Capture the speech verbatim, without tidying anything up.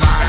my mind.